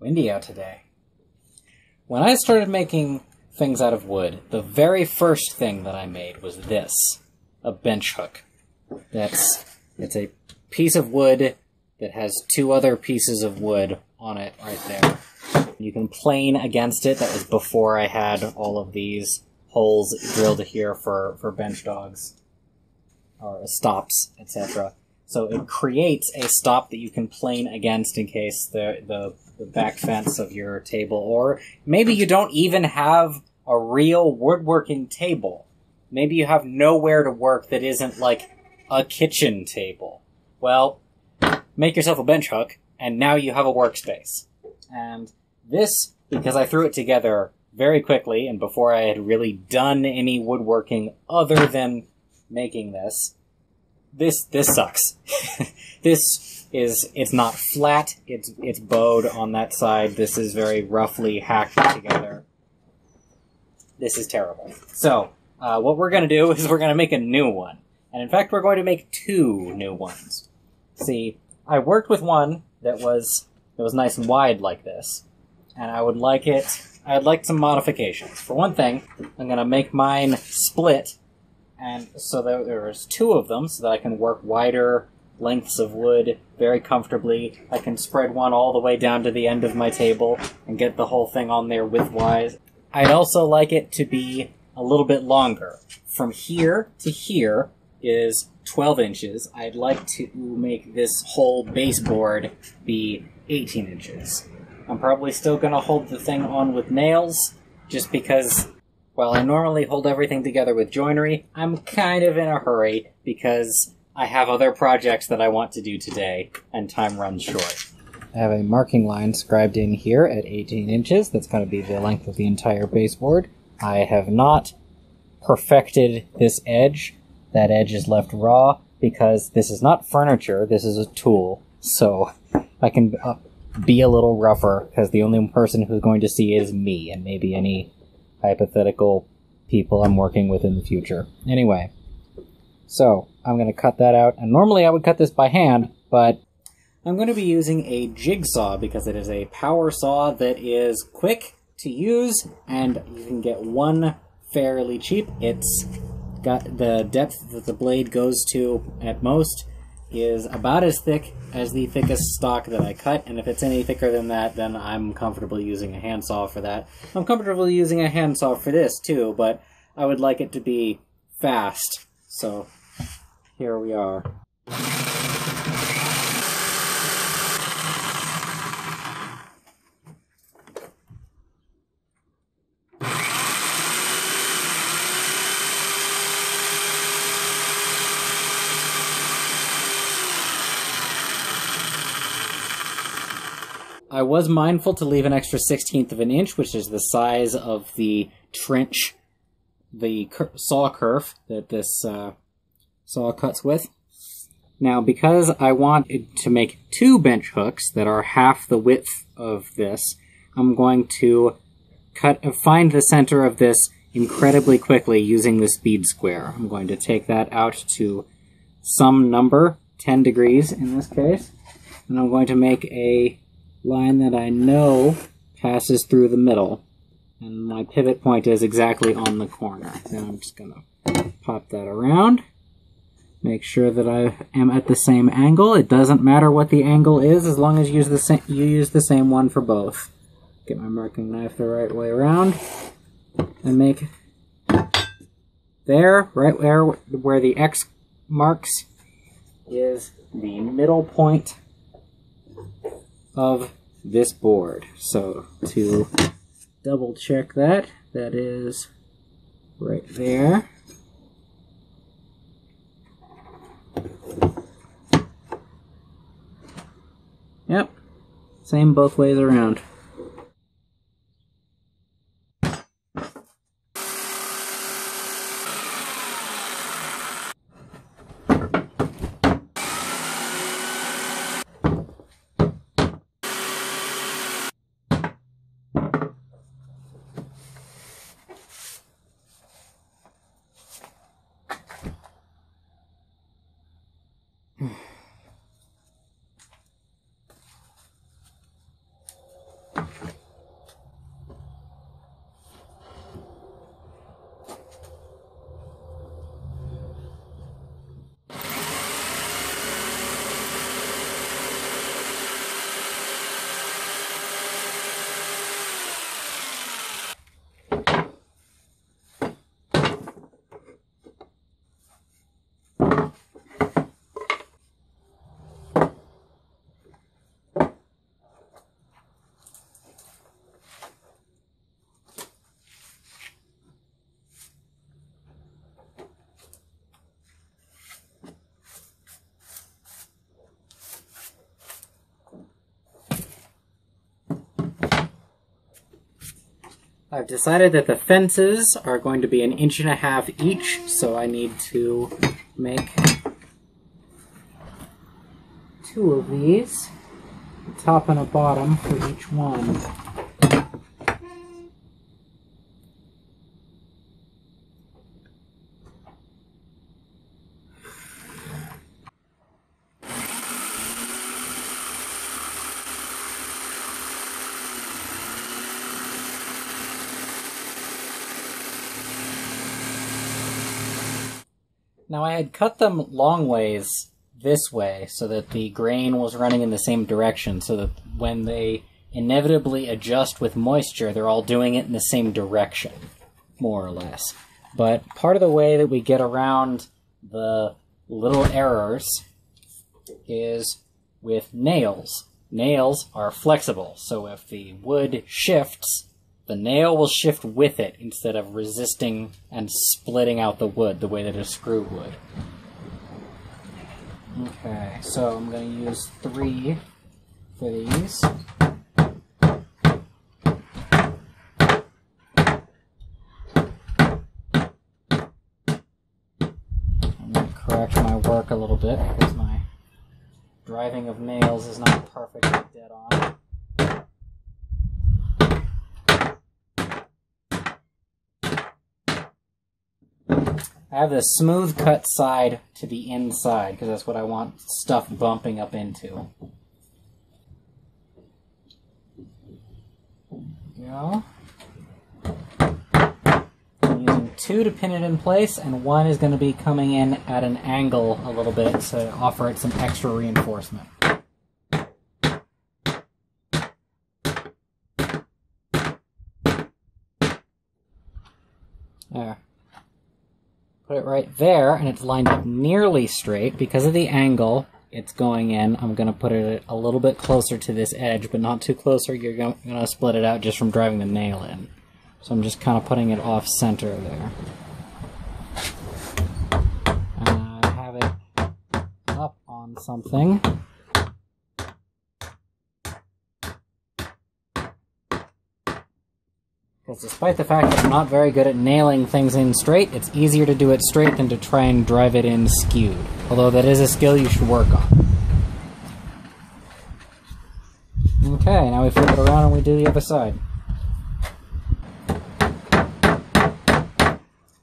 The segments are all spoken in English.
Windy out today. When I started making things out of wood, the very first thing that I made was this. A bench hook. It's a piece of wood that has two other pieces of wood on it right there. You can plane against it. That was before I had all of these holes drilled here for bench dogs, or stops, etc. So it creates a stop that you can plane against in case the back fence of your table, or maybe you don't even have a real woodworking table. Maybe you have nowhere to work that isn't like a kitchen table. Well, make yourself a bench hook, and now you have a workspace. And this, because I threw it together very quickly, and before I had really done any woodworking other than making this, this sucks. This is, it's not flat, it's bowed on that side, this is very roughly hacked together. This is terrible. So, what we're gonna do is we're gonna make a new one. And in fact, we're going to make two new ones. See, I worked with one that was nice and wide like this, and I'd like some modifications. For one thing, I'm gonna make mine split, and so there's two of them, so that I can work wider lengths of wood very comfortably. I can spread one all the way down to the end of my table and get the whole thing on there widthwise. I'd also like it to be a little bit longer. From here to here is 12 inches. I'd like to make this whole baseboard be 18 inches. I'm probably still gonna hold the thing on with nails, just because while I normally hold everything together with joinery, I'm kind of in a hurry because I have other projects that I want to do today, and time runs short. I have a marking line scribed in here at 18 inches. That's gonna be the length of the entire baseboard. I have not perfected this edge. That edge is left raw because this is not furniture, this is a tool. So I can be a little rougher because the only person who's going to see it is me and maybe any hypothetical people I'm working with in the future. Anyway, so I'm going to cut that out. And normally I would cut this by hand, but I'm going to be using a jigsaw because it is a power saw that is quick to use and you can get one fairly cheap. It's got the depth that the blade goes to at most is about as thick as the thickest stock that I cut, and if it's any thicker than that, then I'm comfortable using a handsaw for that. I'm comfortable using a handsaw for this too, but I would like it to be fast, so here we are. I was mindful to leave an extra 1/16 of an inch, which is the size of the trench, the saw kerf that this saw cuts with. Now, because I wanted to make two bench hooks that are half the width of this, I'm going to find the center of this incredibly quickly using the speed square. I'm going to take that out to some number, 10 degrees in this case, and I'm going to make a line that I know passes through the middle, and my pivot point is exactly on the corner. Then I'm just gonna pop that around, make sure that I am at the same angle. It doesn't matter what the angle is as long as you use the same one for both. Get my marking knife the right way around, and make there, right where the X marks is the middle point of this board. So to double check that, that is right there. Yep, same both ways around. I've decided that the fences are going to be 1.5 inches each, so I need to make 2 of these, a top and a bottom for each one. Now I had cut them long ways this way so that the grain was running in the same direction, so that when they inevitably adjust with moisture, they're all doing it in the same direction, more or less. But part of the way that we get around the little errors is with nails. Nails are flexible, so if the wood shifts, the nail will shift with it instead of resisting and splitting out the wood the way that a screw would. Okay, so I'm going to use 3 for these. I'm going to correct my work a little bit because my driving of nails is not perfectly dead on. I have the smooth cut side to the inside because that's what I want stuff bumping up into. There we go. I'm using 2 to pin it in place, and 1 is going to be coming in at an angle a little bit to offer it some extra reinforcement. There. Put it right there, and it's lined up nearly straight. Because of the angle it's going in, I'm going to put it a little bit closer to this edge, but not too close, or you're going to split it out just from driving the nail in. So I'm just kind of putting it off center there. And I have it up on something. Because despite the fact that I'm not very good at nailing things in straight, it's easier to do it straight than to try and drive it in skewed. Although that is a skill you should work on. Okay, now we flip it around and we do the other side.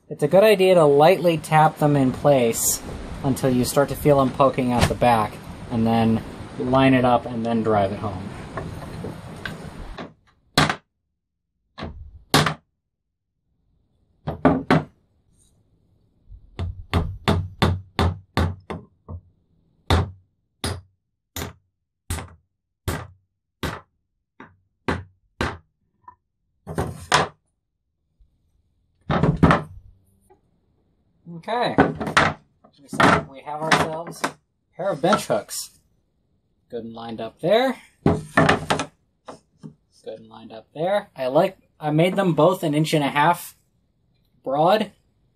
It's a good idea to lightly tap them in place until you start to feel them poking out the back, and then line it up and then drive it home. Okay, so we have ourselves a pair of bench hooks. Good and lined up there. Good and lined up there. I made them both 1.5 inches broad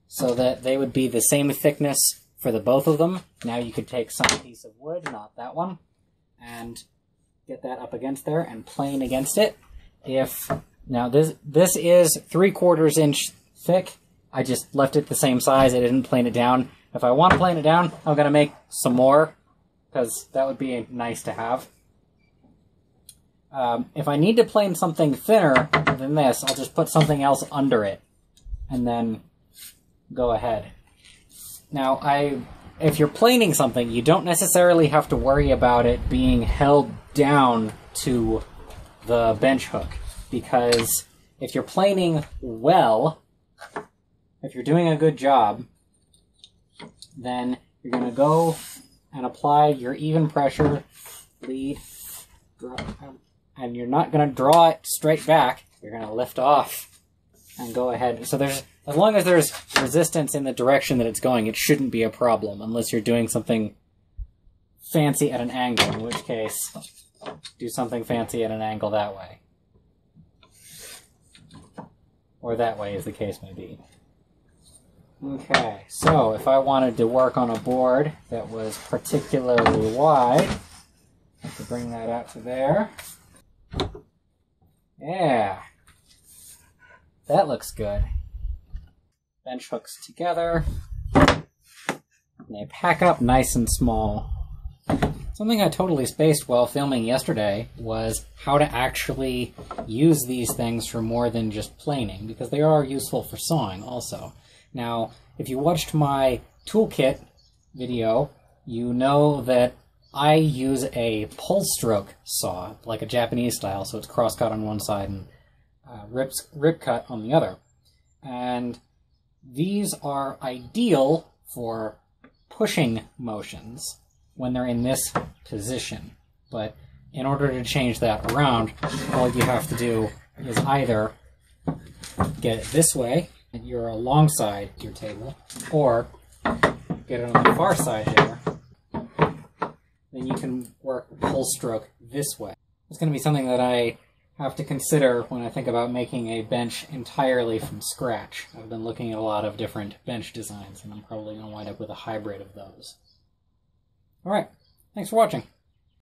so that they would be the same thickness for the both of them. Now you could take some piece of wood, not that one, and get that up against there and plane against it. Now this is 3/4 inch thick. I just left it the same size. I didn't plane it down. If I want to plane it down, I'm going to make some more, because that would be nice to have. If I need to plane something thinner than this, I'll just put something else under it, and then go ahead. Now, if you're planing something, you don't necessarily have to worry about it being held down to the bench hook, because if you're planing well, if you're doing a good job, then you're going to go and apply your even pressure, lead, drop, and you're not going to draw it straight back. You're going to lift off and go ahead. So as long as there's resistance in the direction that it's going, it shouldn't be a problem, unless you're doing something fancy at an angle, in which case, do something fancy at an angle that way. Or that way, as the case may be. Okay, so if I wanted to work on a board that was particularly wide, I have to bring that out to there. Yeah. That looks good. Bench hooks together. And they pack up nice and small. Something I totally spaced while filming yesterday was how to actually use these things for more than just planing, because they are useful for sawing also. Now, if you watched my toolkit video, you know that I use a pull stroke saw, like a Japanese style, so it's crosscut on one side and rip cut on the other. And these are ideal for pushing motions when they're in this position. But in order to change that around, all you have to do is either get it this way, and you're alongside your table, or get it on the far side there. Then you can work pull stroke this way. It's going to be something that I have to consider when I think about making a bench entirely from scratch. I've been looking at a lot of different bench designs, and I'm probably going to wind up with a hybrid of those. Alright, thanks for watching.